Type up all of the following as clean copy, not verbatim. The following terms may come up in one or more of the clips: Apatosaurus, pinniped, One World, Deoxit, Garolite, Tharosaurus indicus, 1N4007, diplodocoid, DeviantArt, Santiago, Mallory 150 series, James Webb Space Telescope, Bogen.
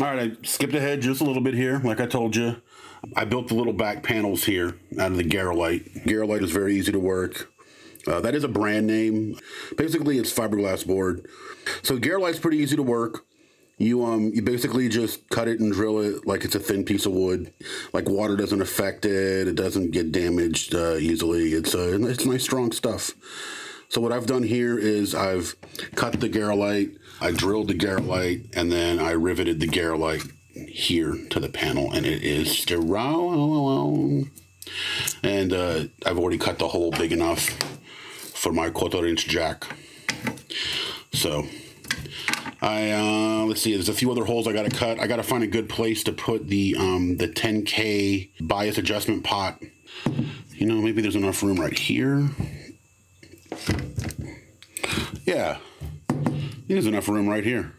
All right, I skipped ahead just a little bit here. Like I told you, I built the little back panels here out of the Garolite. Garolite is very easy to work. That is a brand name. Basically, it's fiberglass board. So Garolite's pretty easy to work. You basically just cut it and drill it like it's a thin piece of wood. Like water doesn't affect it. It doesn't get damaged easily. It's nice, strong stuff. So what I've done here is I've cut the Garolite, I drilled the Garolite, and then I riveted the Garolite here to the panel, and it is Garolite. And I've already cut the hole big enough for my 1/4-inch jack. So let's see, there's a few other holes I gotta cut. I gotta find a good place to put the 10K bias adjustment pot. You know, maybe there's enough room right here. Yeah, there's enough room right here.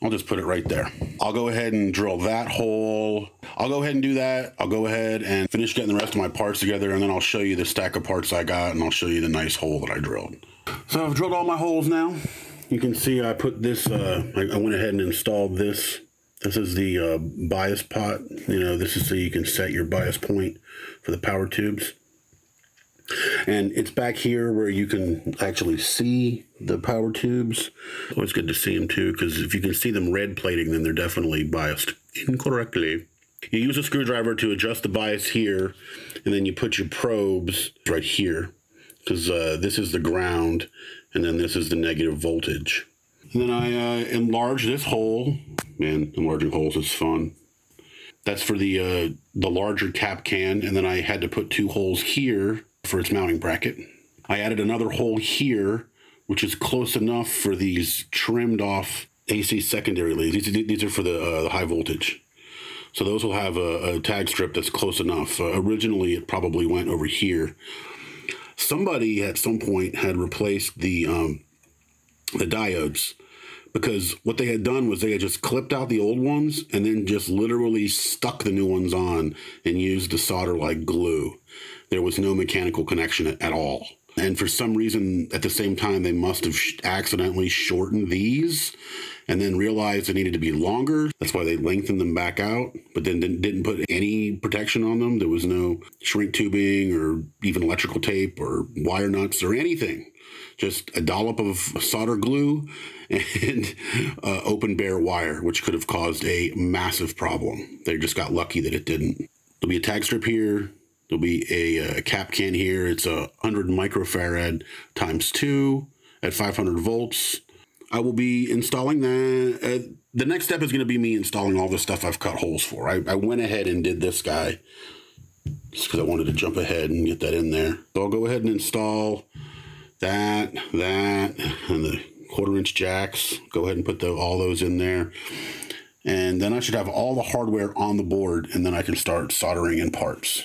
I'll just put it right there. I'll go ahead and drill that hole. I'll go ahead and do that. I'll go ahead and finish getting the rest of my parts together, and then I'll show you the stack of parts I got, and I'll show you the nice hole that I drilled. So I've drilled all my holes now. You can see I put this, I went ahead and installed this. This is the bias pot. You know, this is so you can set your bias point for the power tubes. And it's back here where you can actually see the power tubes. Always good to see them too, because if you can see them red plating, then they're definitely biased incorrectly. You use a screwdriver to adjust the bias here, and then you put your probes right here, because this is the ground, and then this is the negative voltage. And then I enlarge this hole. Man, enlarging holes is fun. That's for the larger cap can, and then I had to put 2 holes here for its mounting bracket. I added another hole here, which is close enough for these trimmed off AC secondary leads. These are for the high voltage. So those will have a tag strip that's close enough. Originally, it probably went over here. Somebody at some point had replaced the diodes, because what they had done was they had just clipped out the old ones and then just literally stuck the new ones on and used the solder like glue. There was no mechanical connection at all. And for some reason, at the same time, they must have accidentally shortened these and then realized they needed to be longer. That's why they lengthened them back out, but then didn't put any protection on them. There was no shrink tubing or even electrical tape or wire nuts or anything. Just a dollop of solder glue and open bare wire, which could have caused a massive problem. They just got lucky that it didn't. There'll be a tag strip here. There'll be a cap can here. It's 100 microfarad times 2 at 500 volts. I will be installing that. The next step is going to be me installing all the stuff I've cut holes for. I went ahead and did this guy just because I wanted to jump ahead and get that in there. So I'll go ahead and install that, and the 1/4-inch jacks. Go ahead and put all those in there. And then I should have all the hardware on the board, and then I can start soldering in parts.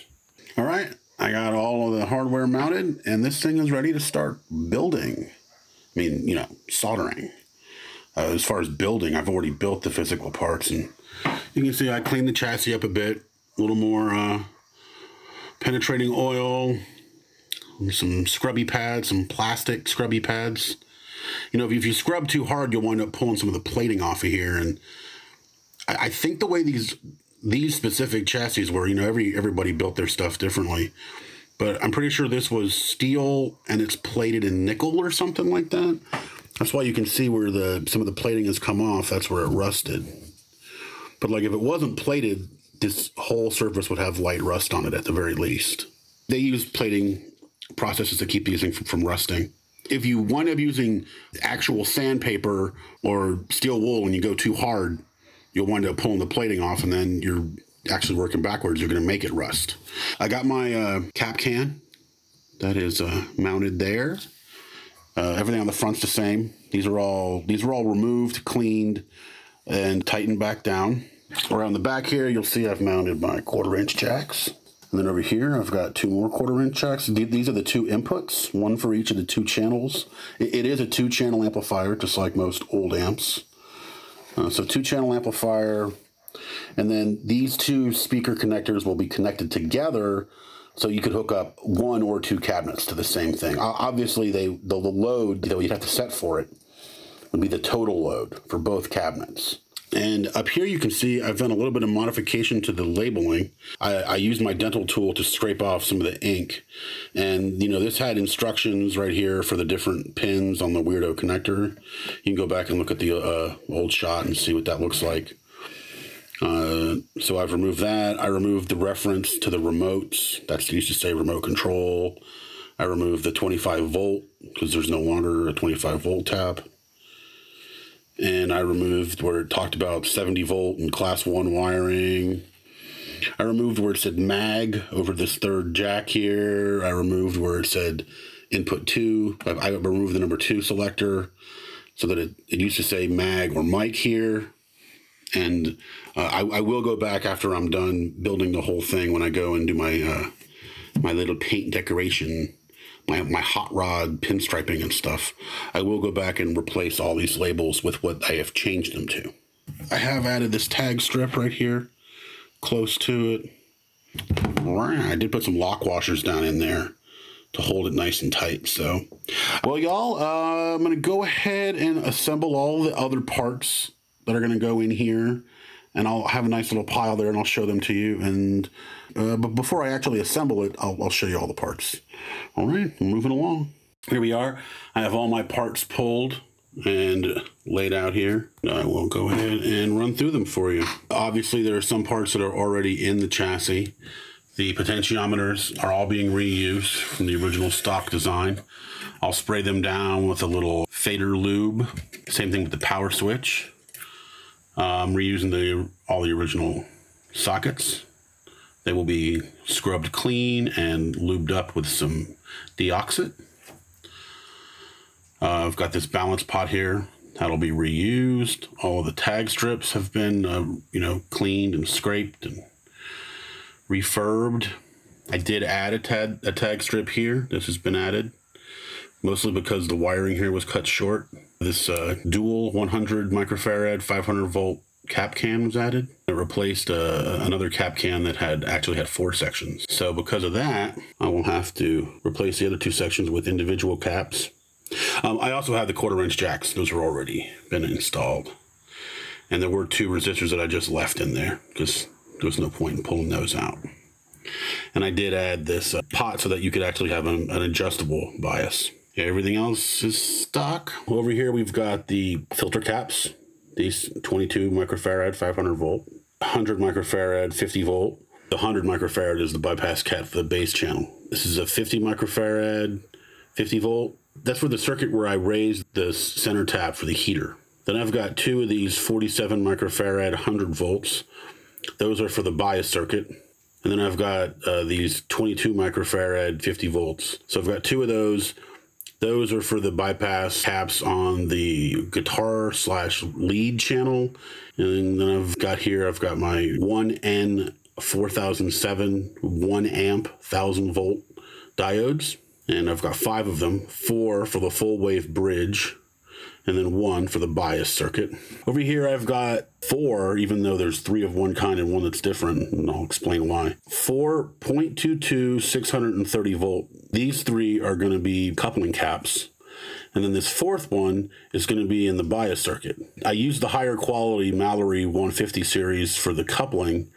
All right, I got all of the hardware mounted, and this thing is ready to start building. I mean, you know, soldering. As far as building, I've already built the physical parts, and you can see I cleaned the chassis up a bit. A little more penetrating oil, some scrubby pads, some plastic scrubby pads. You know, if you scrub too hard, you'll wind up pulling some of the plating off of here. And I think the way these specific chassis were, you know, everybody built their stuff differently, but I'm pretty sure this was steel and it's plated in nickel or something like that. That's why you can see where some of the plating has come off. That's where it rusted. But like if it wasn't plated, this whole surface would have light rust on it at the very least. They use plating processes to keep these things from rusting. If you wind up using actual sandpaper or steel wool and you go too hard, you'll wind up pulling the plating off, and then you're actually working backwards. You're going to make it rust. I got my cap can that is mounted there. Everything on the front's the same. These are all removed, cleaned, and tightened back down. Around the back here, you'll see I've mounted my 1/4-inch jacks. And then over here, I've got 2 more 1/4-inch jacks. These are the 2 inputs, one for each of the 2 channels. It is a 2-channel amplifier, just like most old amps. So 2-channel amplifier, and then these 2 speaker connectors will be connected together, so you could hook up 1 or 2 cabinets to the same thing. Obviously, the load that you'd have to set for it would be the total load for both cabinets. And up here you can see I've done a little bit of modification to the labeling. I used my dental tool to scrape off some of the ink. And, you know, this had instructions right here for the different pins on the Weirdo connector. You can go back and look at the old shot and see what that looks like. So I've removed that. I removed the reference to the remotes. That's used to say remote control. I removed the 25 volt because there's no longer a 25 volt tab. And I removed where it talked about 70 volt and class 1 wiring. I removed where it said mag over this third jack here. I removed where it said input 2. I removed the number 2 selector so that it used to say mag or mic here. And I will go back after I'm done building the whole thing when I go and do my my little paint decoration, my hot rod pinstriping and stuff. I will go back and replace all these labels with what I have changed them to. I have added this tag strip right here, close to it. I did put some lock washers down in there to hold it nice and tight. So, well, y'all, I'm going to go ahead and assemble all the other parts that are going to go in here, and I'll have a nice little pile there and I'll show them to you. And but before I actually assemble it, I'll show you all the parts. All right, moving along. Here we are. I have all my parts pulled and laid out here. I will go ahead and run through them for you. Obviously, there are some parts that are already in the chassis. The potentiometers are all being reused from the original stock design. I'll spray them down with a little fader lube. Same thing with the power switch. I'm reusing all the original sockets. They will be scrubbed clean and lubed up with some deoxit. I've got this balance pot here that'll be reused. All the tag strips have been, you know, cleaned and scraped and refurbed. I did add a tag strip here. This has been added mostly because the wiring here was cut short. This dual 100 microfarad 500 volt cap can was added. It replaced another cap can that actually had 4 sections. So because of that, I will have to replace the other 2 sections with individual caps. I also have the 1/4" jacks. Those are already been installed. And there were 2 resistors that I just left in there because there was no point in pulling those out. And I did add this pot so that you could actually have an adjustable bias. Yeah, everything else is stock. Over here, we've got the filter caps. These 22 microfarad, 500 volt, 100 microfarad, 50 volt. The 100 microfarad is the bypass cap for the base channel. This is a 50 microfarad, 50 volt. That's for the circuit where I raised the center tap for the heater. Then I've got 2 of these 47 microfarad, 100 volts. Those are for the bias circuit. And then I've got these 22 microfarad, 50 volts. So I've got 2 of those. Those are for the bypass caps on the guitar / lead channel. And then I've got my 1N4007 1 amp 1000 volt diodes. And I've got 5 of them, 4 for the full wave bridge, and then 1 for the bias circuit. Over here, I've got 4, even though there's 3 of one kind and 1 that's different, and I'll explain why. 4.22, 630 volt. These 3 are going to be coupling caps. And then this 4th one is going to be in the bias circuit. I used the higher quality Mallory 150 series for the coupling,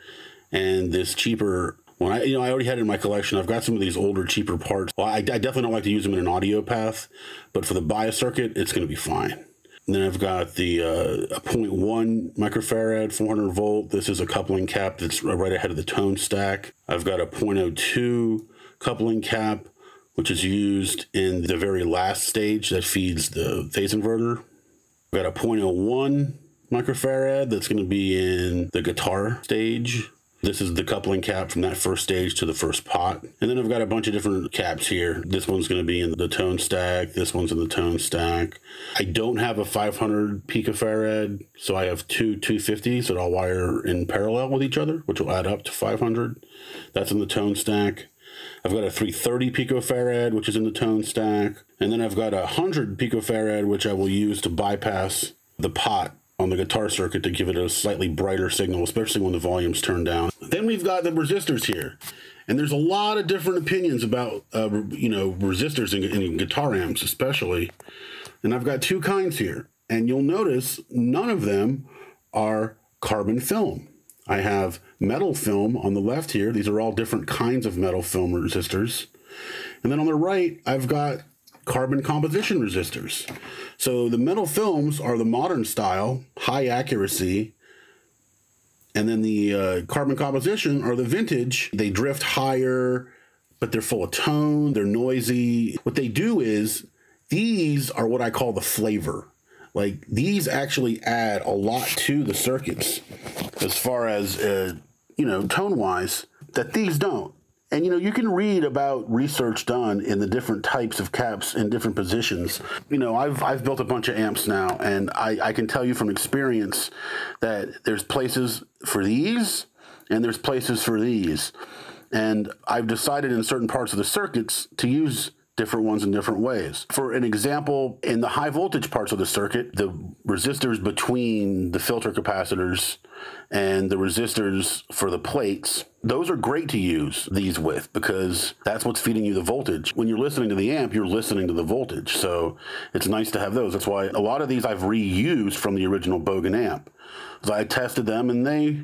and this cheaper one, I already had it in my collection. I've got some of these older, cheaper parts. Well, I definitely don't like to use them in an audio path, but for the bias circuit, it's going to be fine. And then I've got the 0.1 microfarad, 400 volt. This is a coupling cap that's right ahead of the tone stack. I've got a 0.02 coupling cap, which is used in the very last stage that feeds the phase inverter. I've got a 0.01 microfarad that's going to be in the guitar stage. This is the coupling cap from that first stage to the first pot. And then I've got a bunch of different caps here. This one's going to be in the tone stack. This one's in the tone stack. I don't have a 500 picofarad, so I have 2 250s that I'll wire in parallel with each other, which will add up to 500. That's in the tone stack. I've got a 330 picofarad, which is in the tone stack. And then I've got a 100 picofarad, which I will use to bypass the pot on the guitar circuit to give it a slightly brighter signal, especially when the volume's turned down. Then we've got the resistors here, and there's a lot of different opinions about you know, resistors in guitar amps especially. And I've got 2 kinds here, and you'll notice none of them are carbon film. I have metal film on the left here. These are all different kinds of metal film resistors. And then on the right, I've got carbon composition resistors. So the metal films are the modern style, high accuracy, and then the carbon composition are the vintage. They drift higher, but they're full of tone, they're noisy. What they do is, these are what I call the flavor. Like, these actually add a lot to the circuits as far as, you know, tone-wise, that these don't. And, you know, you can read about research done in the different types of caps in different positions. You know, I've built a bunch of amps now, and I can tell you from experience that there's places for these, and there's places for these. And I've decided in certain parts of the circuits to use different ones in different ways. For an example, in the high voltage parts of the circuit, the resistors between the filter capacitors and the resistors for the plates, those are great to use these with, because that's what's feeding you the voltage. When you're listening to the amp, you're listening to the voltage. So it's nice to have those. That's why a lot of these I've reused from the original Bogen amp. So I tested them, and they,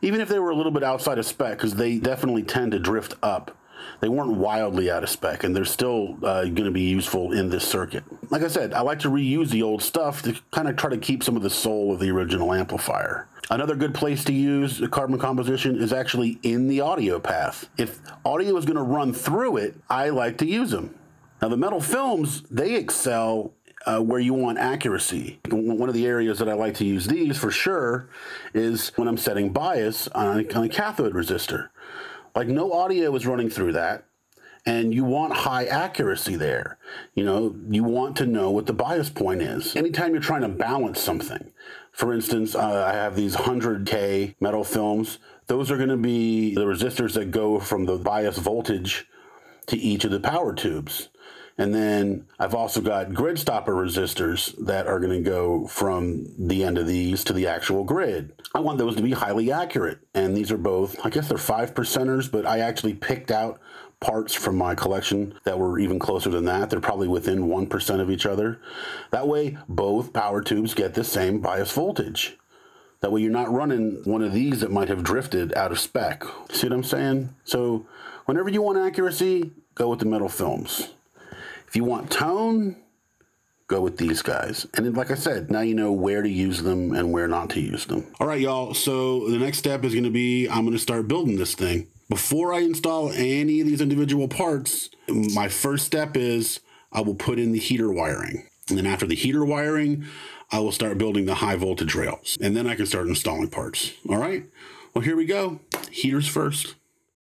even if they were a little bit outside of spec, because they definitely tend to drift up, they weren't wildly out of spec, and they're still going to be useful in this circuit. Like I said, I like to reuse the old stuff to kind of try to keep some of the soul of the original amplifier. Another good place to use the carbon composition is actually in the audio path. If audio is going to run through it, I like to use them. Now, the metal films, they excel where you want accuracy. One of the areas that I like to use these for sure is when I'm setting bias on a cathode resistor. Like, no audio is running through that, and you want high accuracy there. You know, you want to know what the bias point is. Anytime you're trying to balance something, for instance, I have these 100K metal films. Those are gonna be the resistors that go from the bias voltage to each of the power tubes. And then I've also got grid stopper resistors that are gonna go from the end of these to the actual grid. I want those to be highly accurate. And these are both, I guess they're 5 percenters, but I actually picked out parts from my collection that were even closer than that. They're probably within 1% of each other. That way, both power tubes get the same bias voltage. That way you're not running one of these that might have drifted out of spec. See what I'm saying? So whenever you want accuracy, go with the metal films. If you want tone, go with these guys. And then, like I said, now you know where to use them and where not to use them. All right, y'all, so the next step is gonna be, I'm gonna start building this thing. Before I install any of these individual parts, my first step is I will put in the heater wiring. And then after the heater wiring, I will start building the high voltage rails. And then I can start installing parts, all right? Well, here we go, heaters first.